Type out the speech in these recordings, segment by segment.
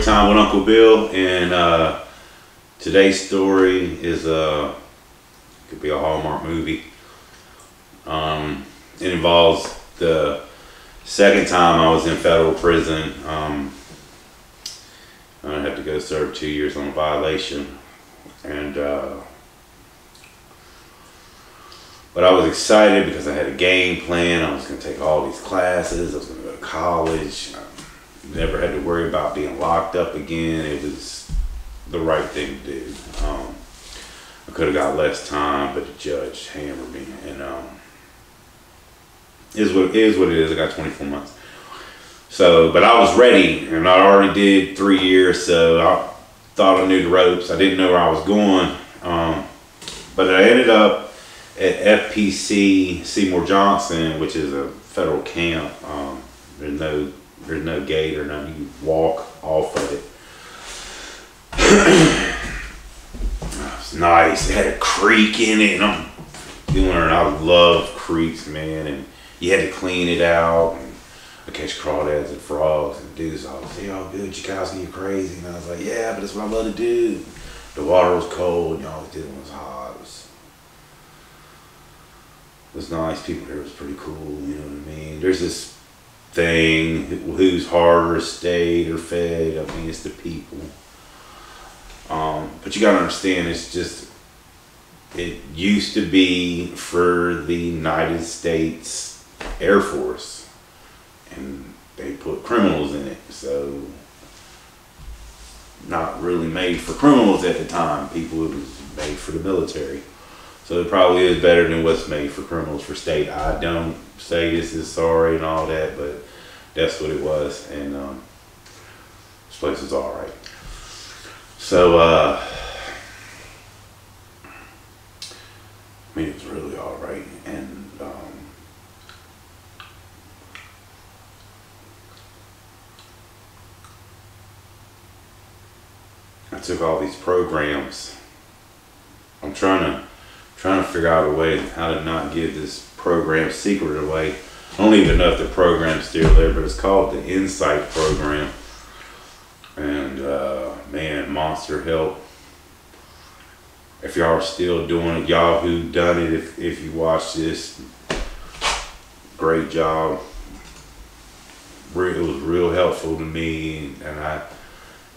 Story Time with Uncle Bill, and today's story is could be a Hallmark movie. It involves the second time I was in federal prison. I had to go serve 2 years on a violation, and but I was excited because I had a game plan. I was going to take all these classes. I was going to go to college. I never had to worry about being locked up again. It was the right thing to do. I could have got less time, but the judge hammered me, and it is what it is. I got 24 months. So, but I was ready, and I already did 3 years, so I thought I knew the ropes. I didn't know where I was going, but I ended up at FPC Seymour Johnson, which is a federal camp. There's no gate or nothing. You walk off of it. It was nice. It had a creek in it, and I'm doing it. And I love creeks, man. And you had to clean it out. And I catch crawdads and frogs and dudes. I was like, "Yo, dude, you guys need crazy." And I was like, "Yeah, but it's what I love to do." The water was cold, and all we did was hot. It was nice. People there was pretty cool, you know what I mean? There's this thing, who's harder, stayed or fed. I mean, it's the people. But you gotta understand, it's just, it used to be for the United States Air Force, and they put criminals in it, so not really made for criminals at the time. People, it was made for the military. So it probably is better than what's made for criminals for state. I don't say this is sorry and all that, but that's what it was. And this place is all right. So, I mean, it was really all right. And I took all these programs. I'm trying to figure out a way how to not give this program secret away. I don't even know if the program's still there, but it's called the Insight Program. And man, monster help. If y'all are still doing it, y'all who done it, if you watch this, great job. It was real helpful to me, and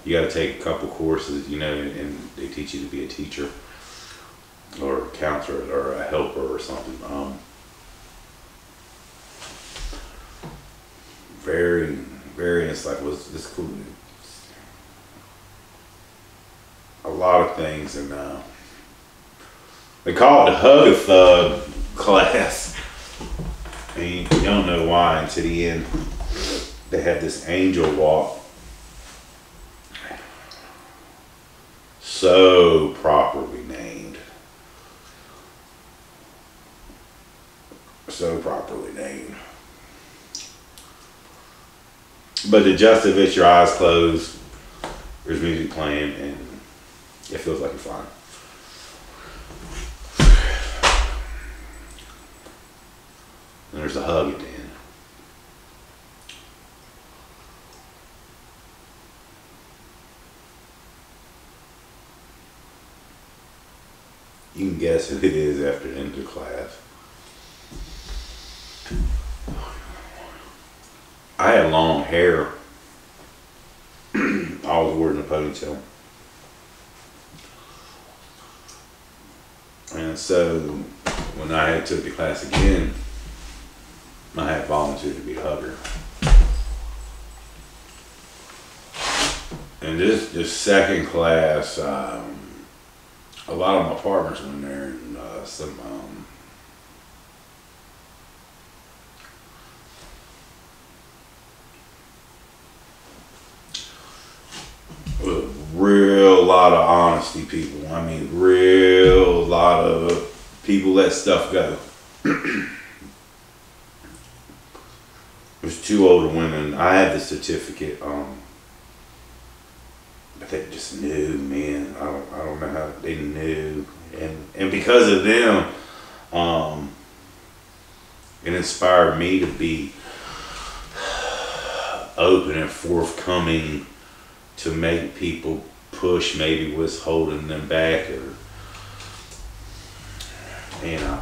you gotta take a couple courses, you know, and they teach you to be a teacher, or a counselor, or a helper, or something. Very, very insightful. It's cool. A lot of things, and they call it the hug-a-thug class. And you don't know why until the end. They had this angel walk. So properly named. So properly named. But the gist of it's your eyes closed, there's music playing, and it feels like you're flying. And there's a hug at the end. You can guess who it is after the end of the class. I had long hair. I was wearing a ponytail. And so when I had took the class again, I had volunteered to be a hugger. And this second class, a lot of my partners went there, and some real lot of honesty people. I mean, real lot of people let stuff go. There's two older women. I had the certificate, but they just knew, man. I don't know how they knew, and because of them, it inspired me to be open and forthcoming to make people push maybe what's holding them back, or, man,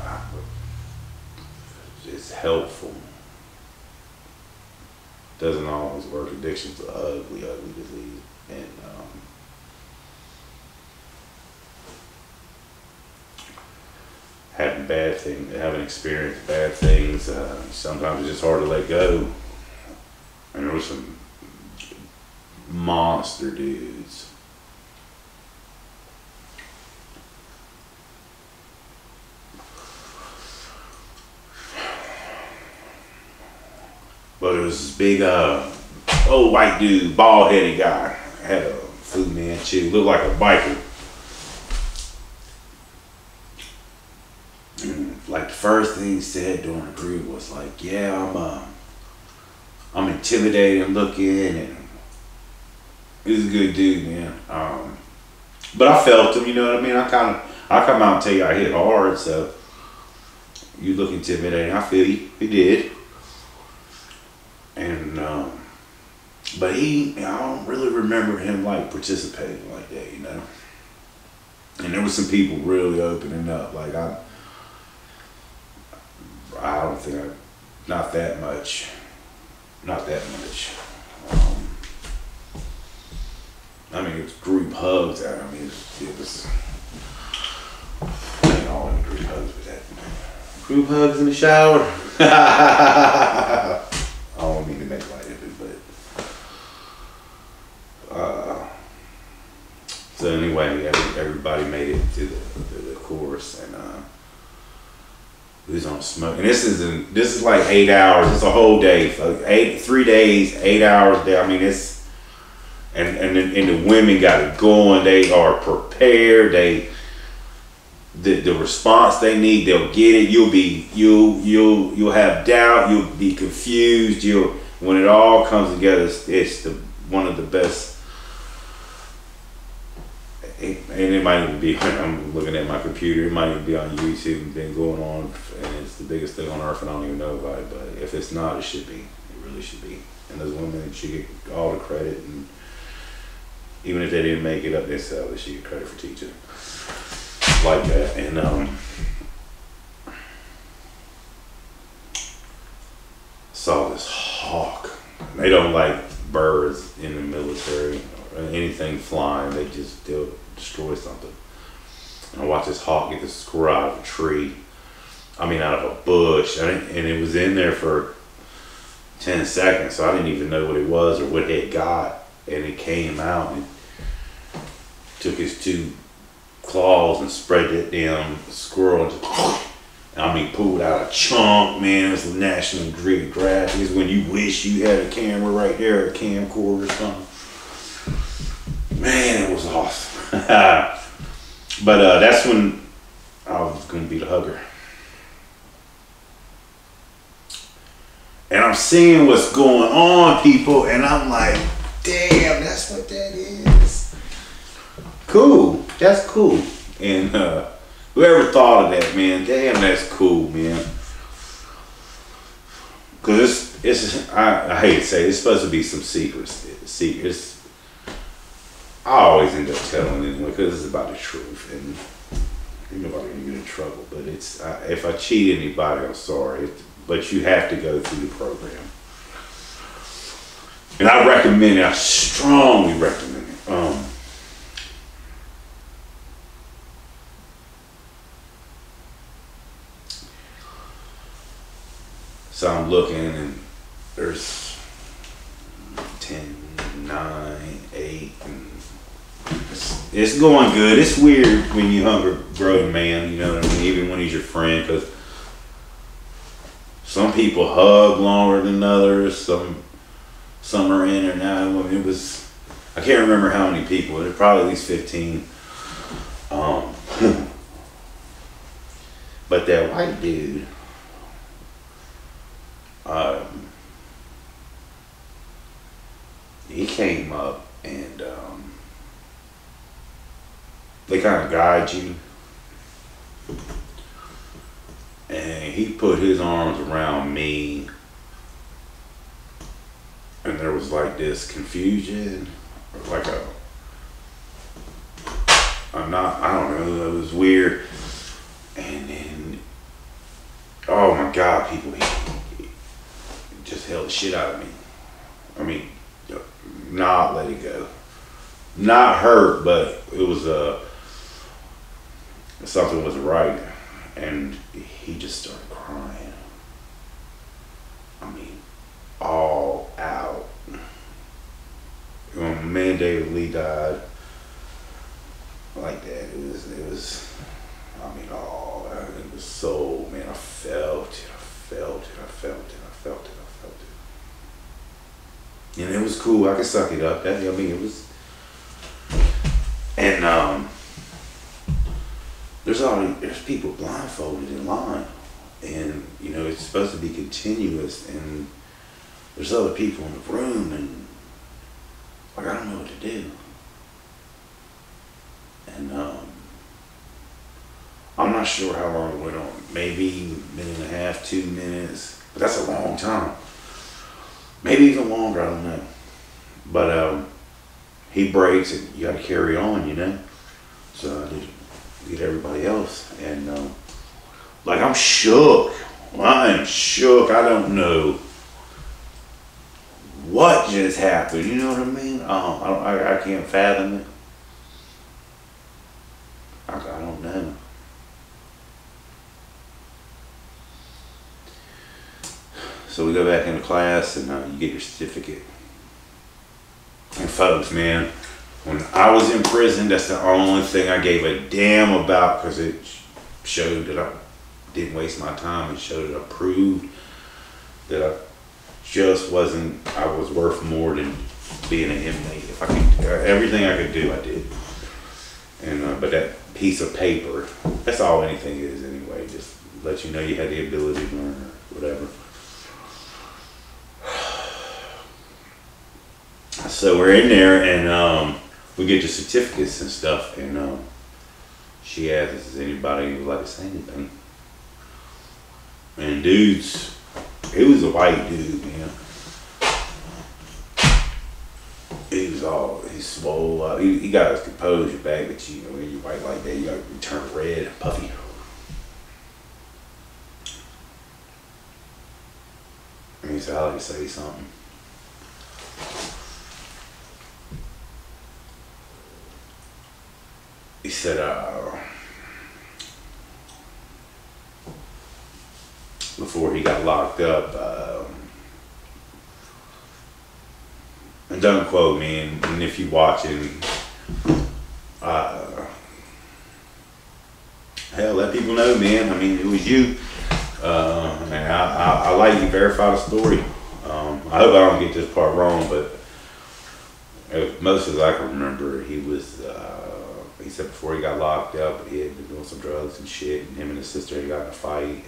it's helpful. Doesn't always work. Addiction's an ugly, ugly disease, and having experienced bad things, sometimes it's just hard to let go. And there were some monster dudes. But it was this big old white dude, bald-headed guy, had a Fu Manchu, looked like a biker. And, like, the first thing he said during the group was like, yeah, I'm intimidating looking, and he was a good dude, man. But I felt him, you know what I mean? I come out and tell you I hit hard, so you look intimidating. I feel you. He did. And but I don't really remember him like participating like that, you know. And there was some people really opening up. Like I don't think not that much. Not that much. I mean, it was group hugs. I mean, it was I ain't all in group hugs, but that group hugs in the shower. I don't mean to make light of it, but so anyway, everybody made it to the course, and who's on smoke? And this is like 8 hours. It's a whole day, folks. 3 days, 8 hours. I mean, it's and the women got it going. They are prepared. The response they need, they'll get it. You'll have doubt. You'll be confused. When it all comes together, it's one of the best. And it might even be, I'm looking at my computer, it might even be on YouTube and been going on, and it's the biggest thing on earth and I don't even know about it, but if it's not, it should be. It really should be. And those women should get all the credit, and even if they didn't make it up themselves, they should get credit for teaching like that. And saw this hawk. They don't like birds in the military or anything flying, they just do destroy something. And I watched this hawk get this squirrel out of a tree. I mean, out of a bush. And it was in there for 10 seconds, so I didn't even know what it was or what it got. And it came out and took his two claws and spread that damn squirrel. And just, I mean, pulled out a chunk, man. It was National Geographic. It's when you wish you had a camera right there, a camcorder or something. Man, it was awesome. But that's when I was going to be the hugger. And I'm seeing what's going on, people, and I'm like, damn, that's what that is. Cool. That's cool. And whoever thought of that, man, damn, that's cool, man. Because I hate to say it, it's supposed to be some secrets. I always end up telling anyone because it's about the truth, and nobody gonna get in trouble. But if I cheat anybody, I'm sorry. But you have to go through the program, and I recommend it. I strongly recommend it. So I'm looking, and there's 10, 9, 8. And it's going good. It's weird when you hug a grown man, you know what I mean, even when he's your friend, because some people hug longer than others, some are in or not. I mean, I can't remember how many people, it was probably at least 15. But that white dude, he came up and they kind of guide you, and he put his arms around me, and there was like this confusion like a, I don't know, it was weird. And then, oh my God, people just held the shit out of me. I mean, not let it go. Not hurt, but it was something was right. And he just started crying. I mean, all out. When my man David Lee died, like that, it was, I mean, all out. It was so, man, I felt it, I felt it, I felt it, I felt it, I felt it. And it was cool, I could suck it up. That, I mean, it was, and there's people blindfolded in line, and you know it's supposed to be continuous, and there's other people in the room, and like I don't know what to do. And I'm not sure how long it went on, maybe a minute and a half, 2 minutes, but that's a long time, maybe even longer, I don't know. But he breaks, and you gotta carry on, you know? So I did get everybody else, and like I'm shook, I am shook, I don't know what just happened, you know what I mean? I can't fathom it. I don't know. So we go back into class, and you get your certificate. And folks, man, when I was in prison, that's the only thing I gave a damn about, because it showed that I didn't waste my time. It showed that I proved that I just wasn't, I was worth more than being an inmate. If I could, everything I could do, I did. And but that piece of paper, that's all anything is anyway. Just let you know you had the ability to learn or whatever. So we're in there, and we get your certificates and stuff, and she asks, does anybody would like to say anything? And dudes, he was a white dude, man. He was all, he swole up. He got his composure back, but you know, when you're white like that, you gotta turn red and puffy. And he said, I'd like to say something. He said, before he got locked up, and don't quote me, and if you're watching, hell, let people know, man. I mean, it was you. And I like you, verify the story. I hope I don't get this part wrong, but as most as I can remember, he was, he said before he got locked up, he had been doing some drugs and shit, and him and his sister had gotten in a fight,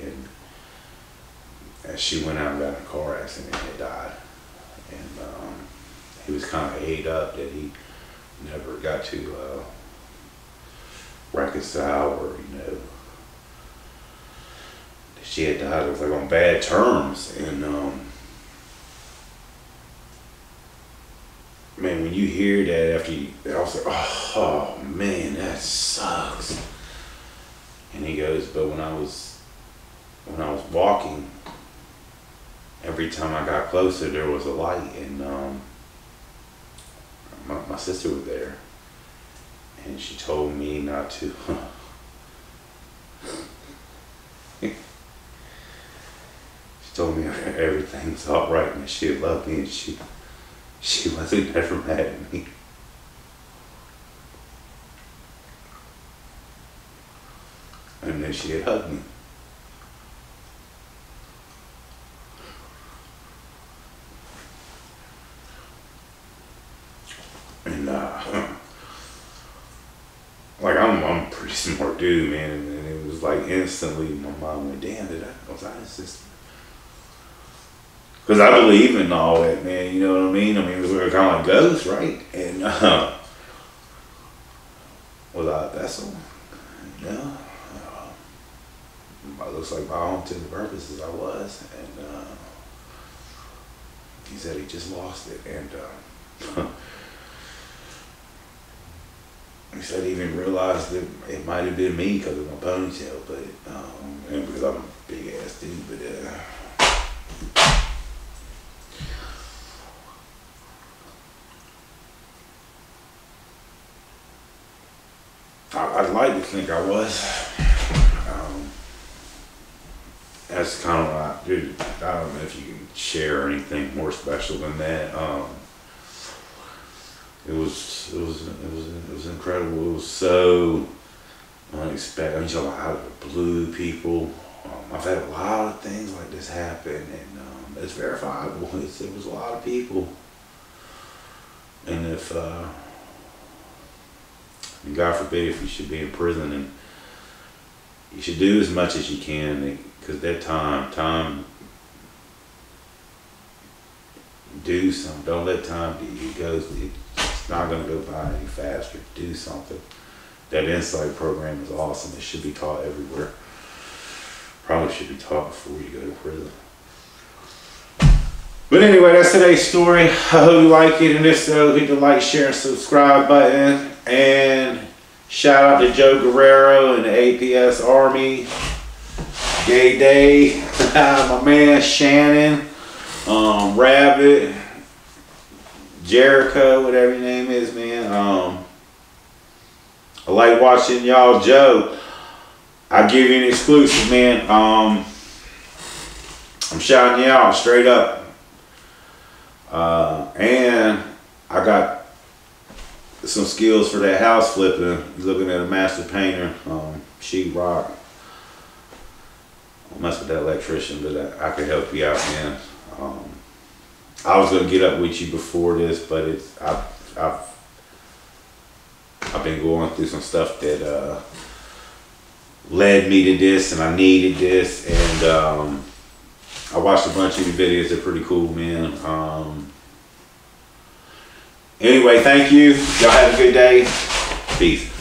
and she went out and got in a car accident and they died. And he was kind of ate up that he never got to reconcile, or you know, she had died. It was like on bad terms, and man, when you hear that after you, I was like, oh, oh man, that sucks. And he goes, but when I was walking, every time I got closer, there was a light, and my sister was there, and she told me not to. She told me everything's all right, and she loved me, and she wasn't ever mad at me. And then she had hugged me. And like I'm a pretty smart dude, man, and it was like instantly my mom went, damn, was I his sister? Because I believe in all that, man, you know what I mean? I mean, we were kind of like ghosts, right? And, was I a vessel? No. It looks like by all intended purposes I was. And, he said he just lost it. And, I guess I didn't even realize that it might have been me because of my ponytail, but and because I'm a big ass dude, but I'd like to think I was. That's kind of what I do. I don't know if you can share anything more special than that. It was incredible. It was so unexpected. I mean, a lot of blue people. I've had a lot of things like this happen, and it's verifiable. It was a lot of people, and if and God forbid if you should be in prison, and you should do as much as you can, because that time do something. Don't let time do you. It's not going to go by any faster. Do something. That Insight program is awesome. It should be taught everywhere. Probably should be taught before you go to prison. But anyway, that's today's story. I hope you like it, and if so, hit the like, share, and subscribe button. And shout out to Joe Guerrero and the APS Army. Gay Day, my man Shannon, Rabbit, Jericho, whatever your name is, man. I like watching y'all. Joe, I'll give you an exclusive, man. I'm shouting you out straight up. And I got some skills for that house flipping. He's looking at a master painter, sheetrock. I'll mess with that electrician, but I could help you out, man. I was gonna get up with you before this, but it's I've been going through some stuff that led me to this, and I needed this, and I watched a bunch of your videos. They're pretty cool, man. Anyway, thank you. Y'all have a good day. Peace.